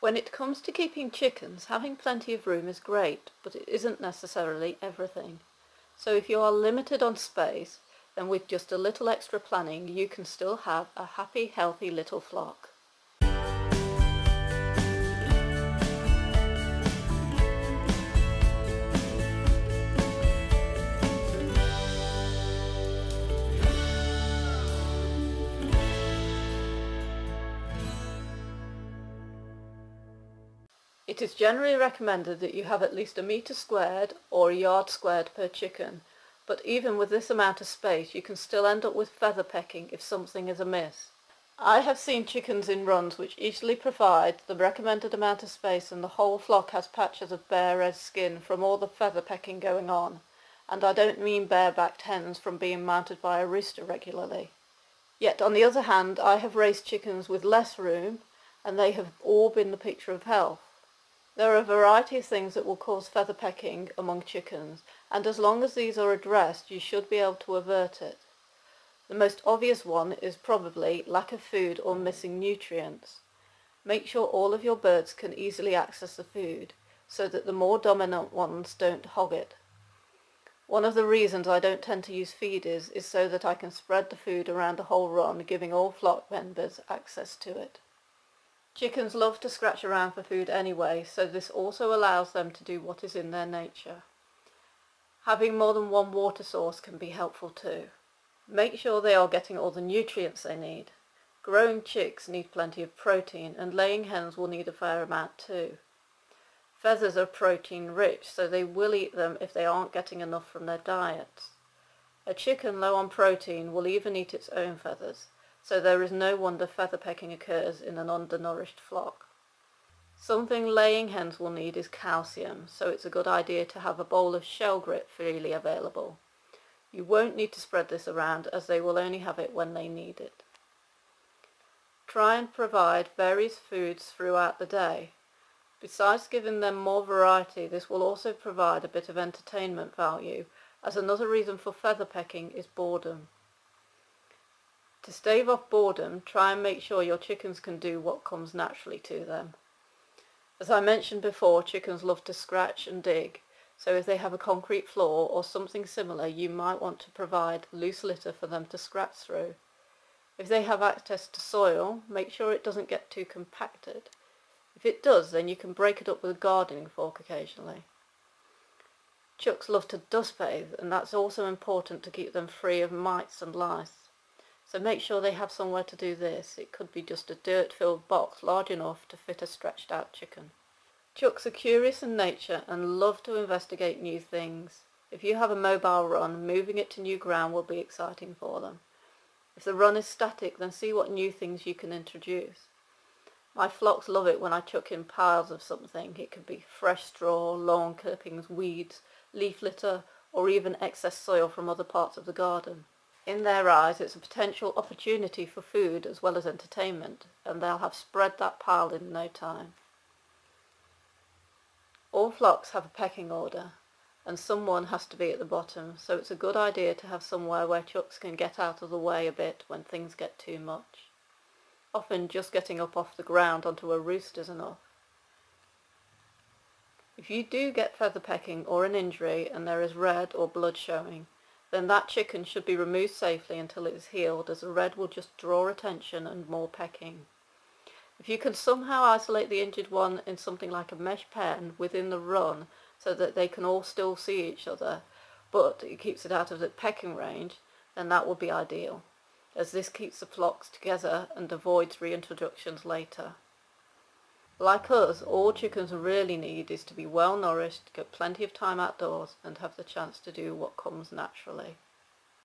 When it comes to keeping chickens, having plenty of room is great, but it isn't necessarily everything. So if you are limited on space, then with just a little extra planning, you can still have a happy, healthy little flock. It is generally recommended that you have at least a metre squared or a yard squared per chicken, but even with this amount of space you can still end up with feather pecking if something is amiss. I have seen chickens in runs which easily provide the recommended amount of space and the whole flock has patches of bare red skin from all the feather pecking going on, and I don't mean bare-backed hens from being mounted by a rooster regularly. Yet on the other hand, I have raised chickens with less room and they have all been the picture of health. There are a variety of things that will cause feather pecking among chickens, and as long as these are addressed you should be able to avert it. The most obvious one is probably lack of food or missing nutrients. Make sure all of your birds can easily access the food, so that the more dominant ones don't hog it. One of the reasons I don't tend to use feeders is so that I can spread the food around the whole run, giving all flock members access to it. Chickens love to scratch around for food anyway, so this also allows them to do what is in their nature. Having more than one water source can be helpful too. Make sure they are getting all the nutrients they need. Growing chicks need plenty of protein, and laying hens will need a fair amount too. Feathers are protein rich, so they will eat them if they aren't getting enough from their diets. A chicken low on protein will even eat its own feathers, so there is no wonder feather pecking occurs in an undernourished flock. Something laying hens will need is calcium, so it's a good idea to have a bowl of shell grit freely available. You won't need to spread this around as they will only have it when they need it. Try and provide various foods throughout the day. Besides giving them more variety, this will also provide a bit of entertainment value, as another reason for feather pecking is boredom. To stave off boredom, try and make sure your chickens can do what comes naturally to them. As I mentioned before, chickens love to scratch and dig, so if they have a concrete floor or something similar, you might want to provide loose litter for them to scratch through. If they have access to soil, make sure it doesn't get too compacted. If it does, then you can break it up with a gardening fork occasionally. Chicks love to dust bathe, and that's also important to keep them free of mites and lice. So make sure they have somewhere to do this. It could be just a dirt-filled box large enough to fit a stretched-out chicken. Chicks are curious in nature and love to investigate new things. If you have a mobile run, moving it to new ground will be exciting for them. If the run is static, then see what new things you can introduce. My flocks love it when I chuck in piles of something. It could be fresh straw, lawn clippings, weeds, leaf litter, or even excess soil from other parts of the garden. In their eyes, it's a potential opportunity for food as well as entertainment, and they'll have spread that pile in no time. All flocks have a pecking order, and someone has to be at the bottom, so it's a good idea to have somewhere where chicks can get out of the way a bit when things get too much. Often just getting up off the ground onto a roost is enough. If you do get feather pecking or an injury and there is red or blood showing, then that chicken should be removed safely until it is healed, as the red will just draw attention and more pecking. If you can somehow isolate the injured one in something like a mesh pen within the run so that they can all still see each other, but it keeps it out of the pecking range, then that would be ideal, as this keeps the flocks together and avoids reintroductions later. Like us, all chickens really need is to be well nourished, get plenty of time outdoors, and have the chance to do what comes naturally.